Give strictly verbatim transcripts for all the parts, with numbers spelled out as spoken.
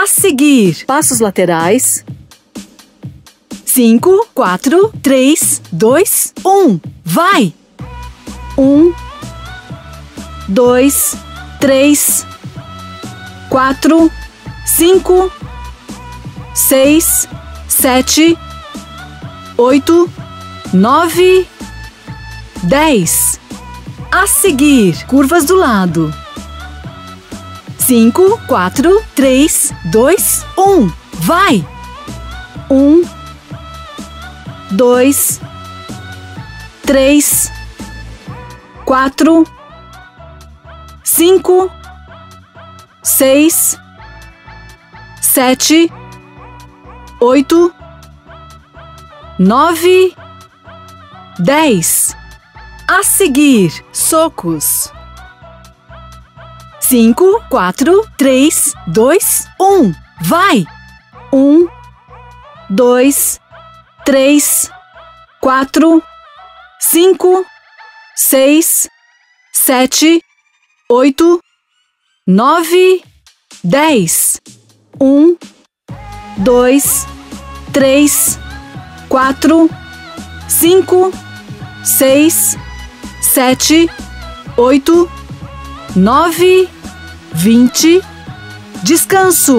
A seguir, passos laterais. cinco, quatro, três, dois, um. Vai! um, dois, três, quatro, cinco, seis, sete, oito, nove, dez. A seguir, curvas do lado. cinco, quatro, três, dois, um. Vai! um, dois, três, quatro, cinco, seis, sete, oito, nove, dez. A seguir, socos. cinco, quatro, três, dois, um. Vai! um, dois, três, quatro, cinco, seis, sete, oito, nove, dez. um, dois, três, quatro, cinco, seis, sete, oito, nove, vinte. Descanso.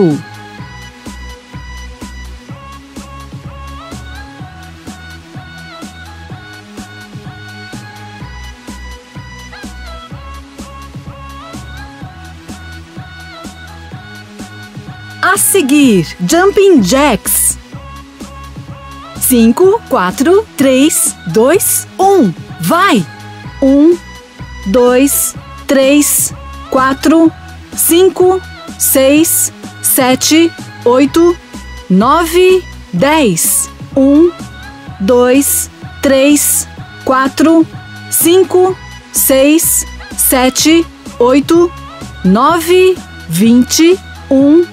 A seguir, Jumping Jacks. cinco, quatro, três, dois, um. Vai! um, dois, três, quatro, cinco, seis, sete, oito, nove, dez. um, dois, três, quatro, cinco, seis, sete, oito, nove, vinte. um,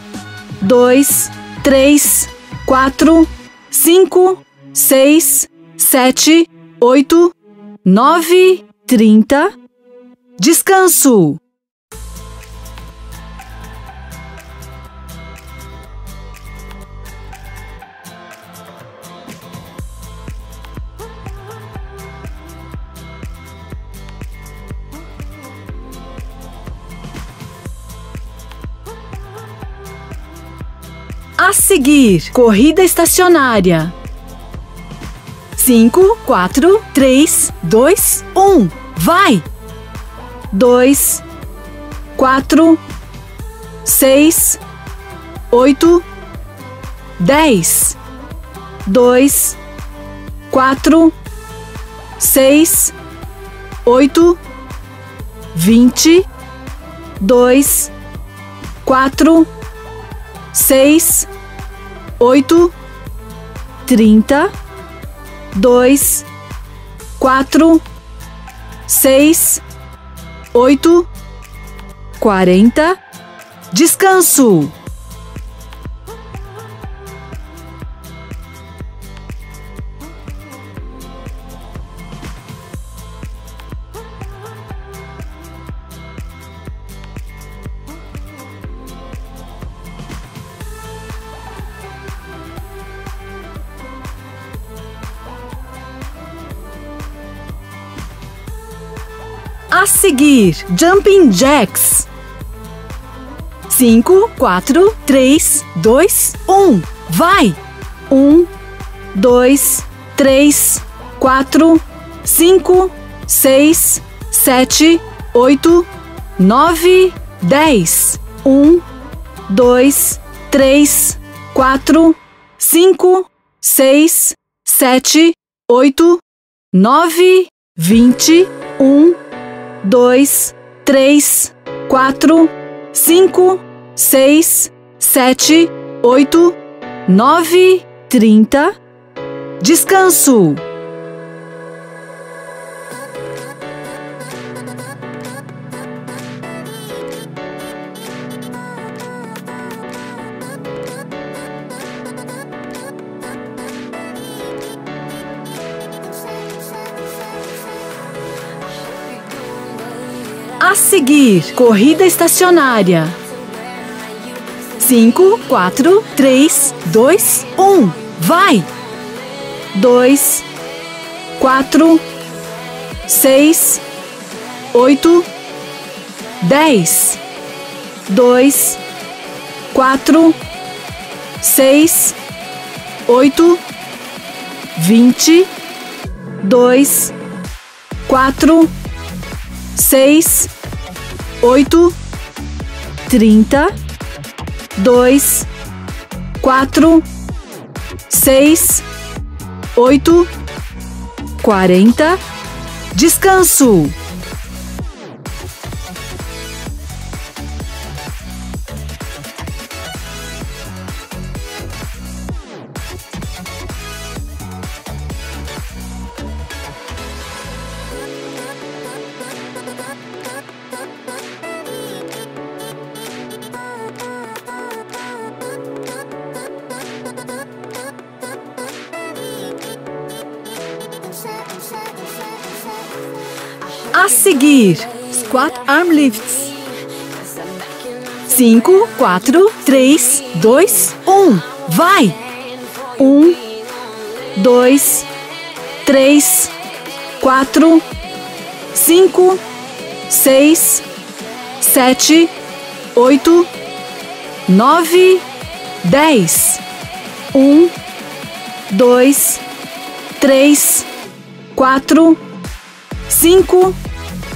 dois, três, quatro, cinco, seis, sete, oito, nove, trinta. Descanso. A seguir, corrida estacionária. cinco, quatro, três, dois, um. Vai! dois, quatro, seis, oito, dez. dois, quatro, seis, oito, vinte. dois, quatro, seis, oito, trinta. dois, quatro, seis, oito, quarenta. Descanso. A seguir, Jumping Jacks. cinco, quatro, três, dois, um. Vai! um, dois, três, quatro, cinco, seis, sete, oito, nove, dez. um, dois, três, quatro, cinco, seis, sete, oito, nove, vinte. um, dois, três, quatro, cinco, seis, sete, oito, nove, trinta. Descanso. A seguir, corrida estacionária. cinco, quatro, três, dois, um. Vai! dois, quatro, seis, oito, dez. dois, quatro, seis, oito, vinte. dois, quatro, seis, oito, trinta. dois, quatro, seis, oito, quarenta. Descanso. A seguir, Squat arm lifts. cinco, quatro, três, dois, um. Vai! um, dois, três, quatro, cinco, seis, sete, oito, nove, dez. um, dois, três, quatro, cinco,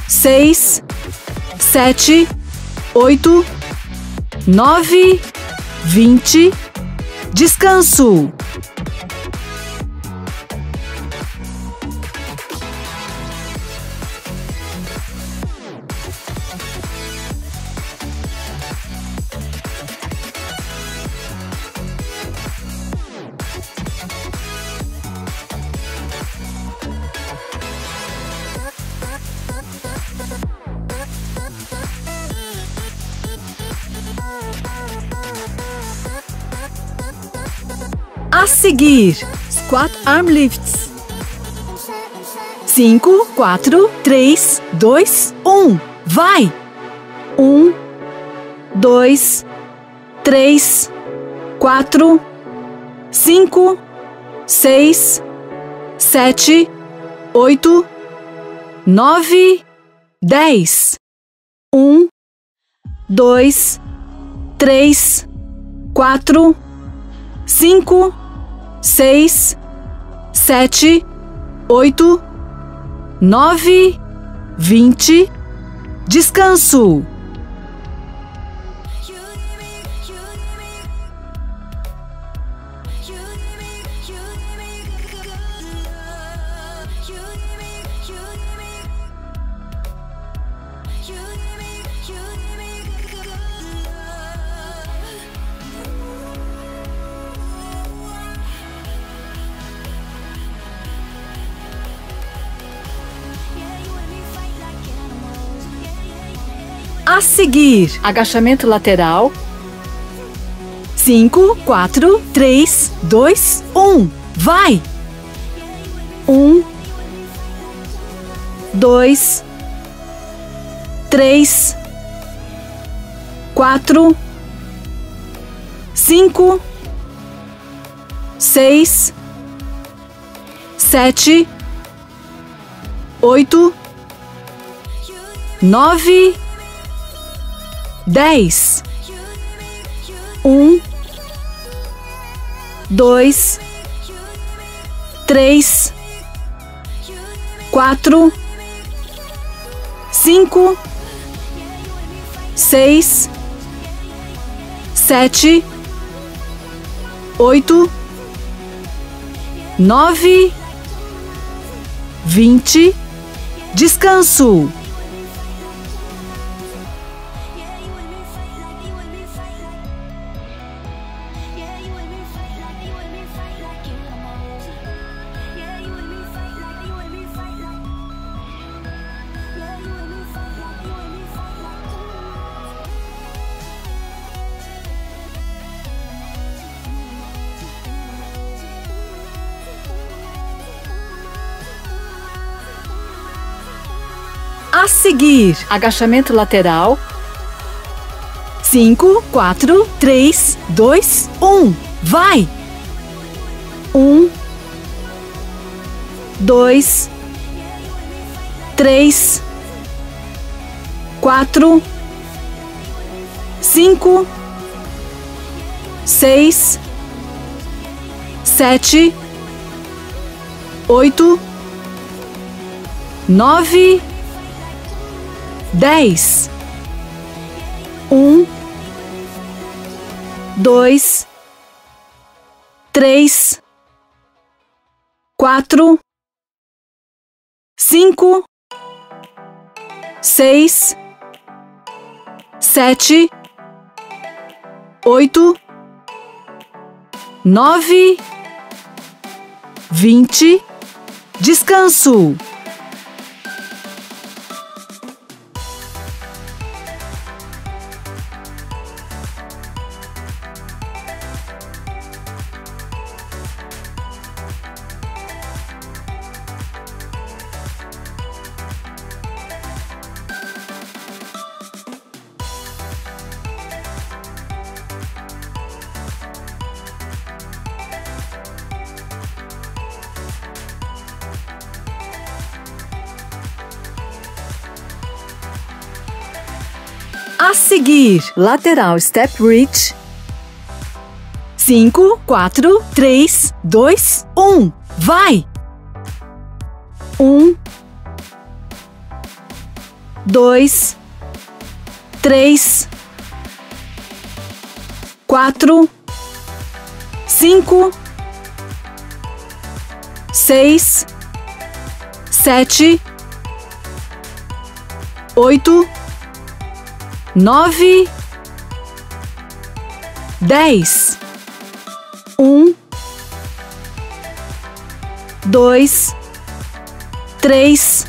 seis, sete, oito, nove, vinte. Descanso. A seguir, Squat arm lifts. cinco, quatro, três, dois, um. Vai! um, dois, três, quatro, cinco, seis, sete, oito, nove, dez. um, dois, três, quatro, cinco, seis, sete, oito, nove, vinte. Descanso. A seguir, agachamento lateral. cinco, quatro, três, dois, um. Vai! um, dois, três, quatro, cinco, seis, sete, oito, nove. Dez. Um, dois, três, quatro, cinco, seis, sete, oito, nove, vinte. Descanso. A seguir, agachamento lateral. cinco, quatro, três, dois, um. Vai! um, dois, três, quatro, cinco, seis, sete, oito, nove, dez. um, dois, três, quatro, cinco, seis, sete, oito, nove, vinte. Descanso. A seguir, lateral step reach. cinco, quatro, três, dois, um. Vai! um, dois, três, quatro, cinco, seis, sete, oito, nove, dez. um, dois, três,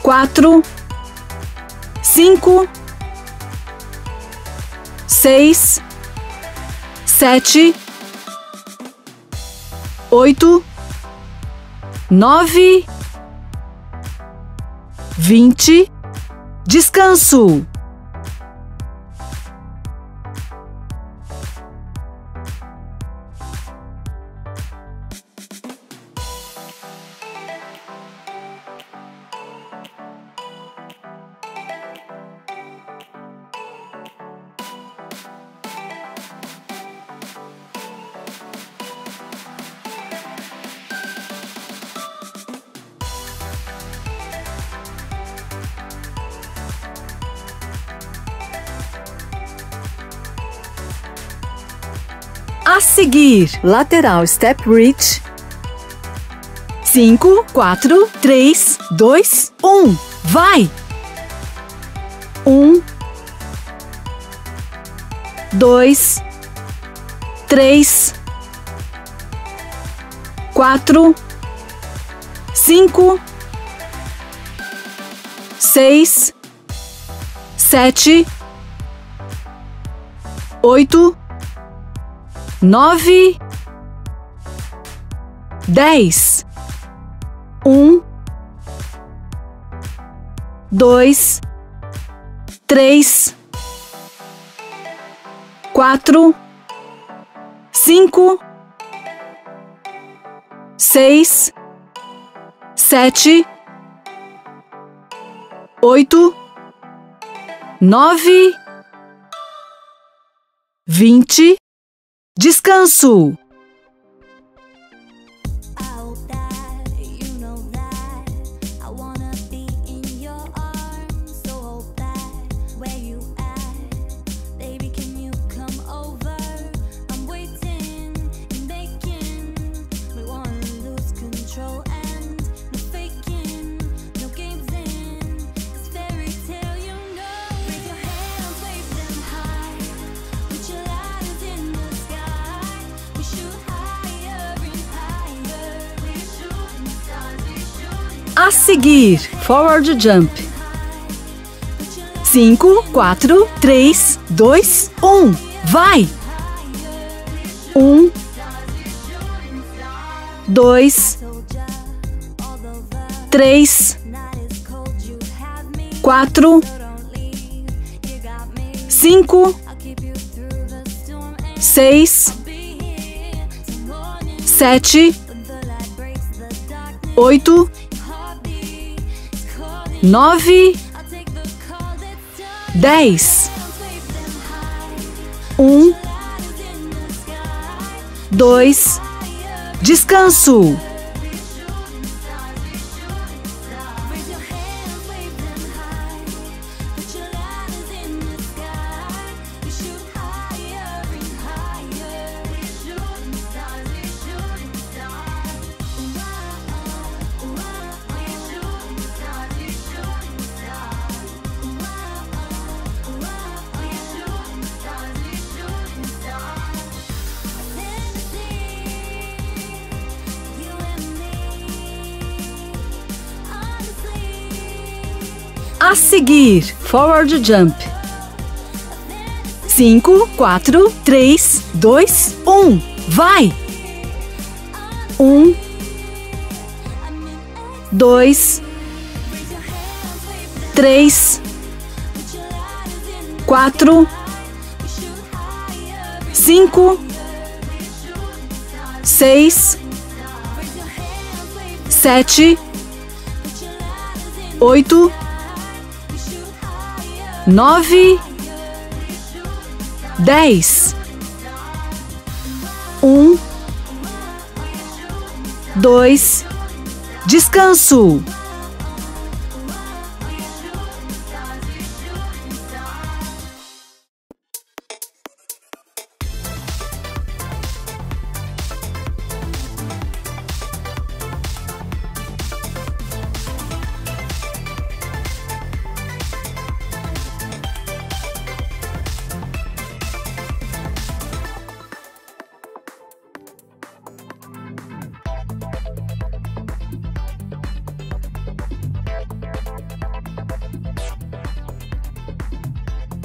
quatro, cinco, seis, sete, oito, nove, vinte. Descanso. A seguir, lateral step reach. cinco, quatro, três, dois, um. Vai! um, dois, três, quatro, cinco, seis, sete, oito, nove, dez. um, dois, três, quatro, cinco, seis, sete, oito, nove, vinte. Descanso. A seguir, forward jump. cinco, quatro, três, dois, um. Vai! um, dois, três, quatro, cinco, seis, sete, oito, nove, dez, um, dois, descanso. A seguir, forward jump. Cinco, quatro, três, dois, um. Vai! Um, dois, três, quatro, cinco, seis, sete, oito, nove, dez, um, dois, descanso.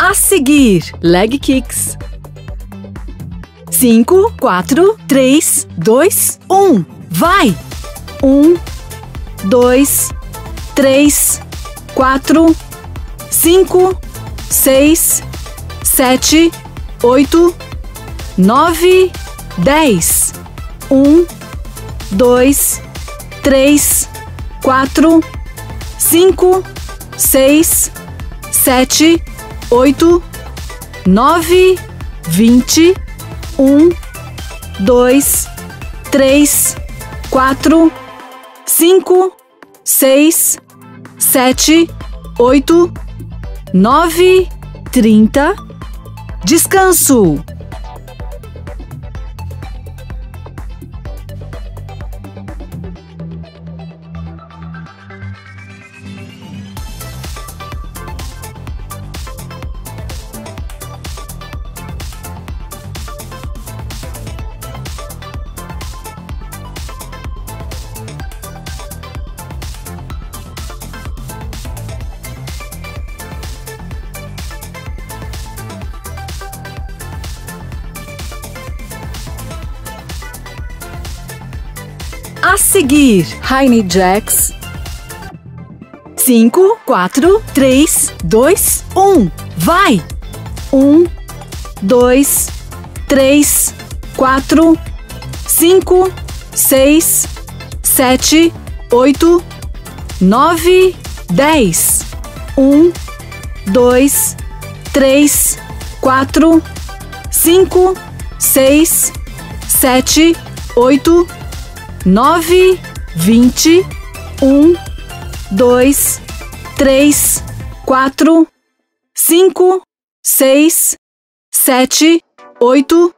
A seguir, leg kicks. Cinco, quatro, três, dois, um. Vai! Um, dois, três, quatro, cinco, seis, sete, oito, nove, dez. Um, dois, três, quatro, cinco, seis, sete, oito, nove, vinte, um, dois, três, quatro, cinco, seis, sete, oito, nove, trinta. Descanso. A seguir, Heine Jax. Cinco, quatro, três, dois, um. Vai! Um, dois, três, quatro, cinco, seis, sete, oito, nove, dez. Um, dois, três, quatro, cinco, seis, sete, oito, nove, vinte, um, dois, três, quatro, cinco, seis, sete, oito,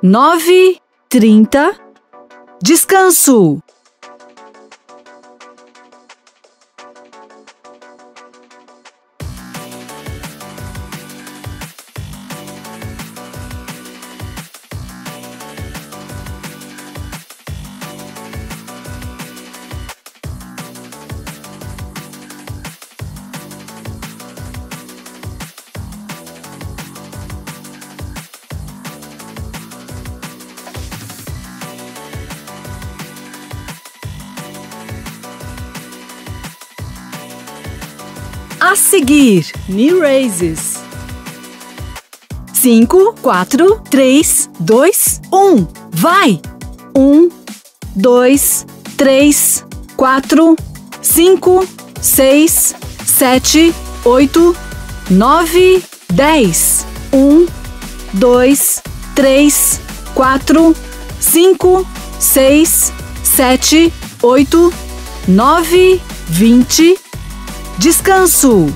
nove, trinta. Descanso. A seguir, knee raises. cinco, quatro, três, dois, um. Vai! um, dois, três, quatro, cinco, seis, sete, oito, nove, dez. um, dois, três, quatro, cinco, seis, sete, oito, nove, vinte. Descanso.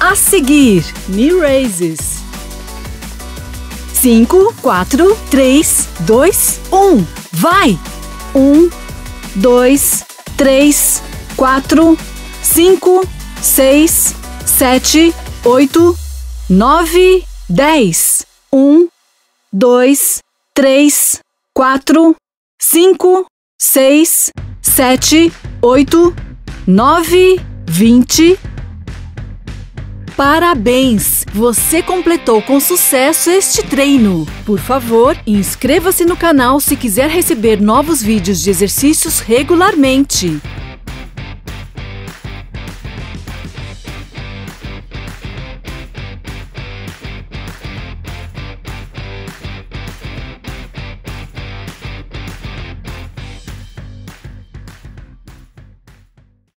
A seguir, knee raises. cinco, quatro, três, dois, um. Vai! um, dois, três, quatro, cinco, seis, sete, oito, nove, dez. um, dois, três, quatro, cinco, seis, sete, oito, nove, vinte. Parabéns! Você completou com sucesso este treino. Por favor, inscreva-se no canal se quiser receber novos vídeos de exercícios regularmente.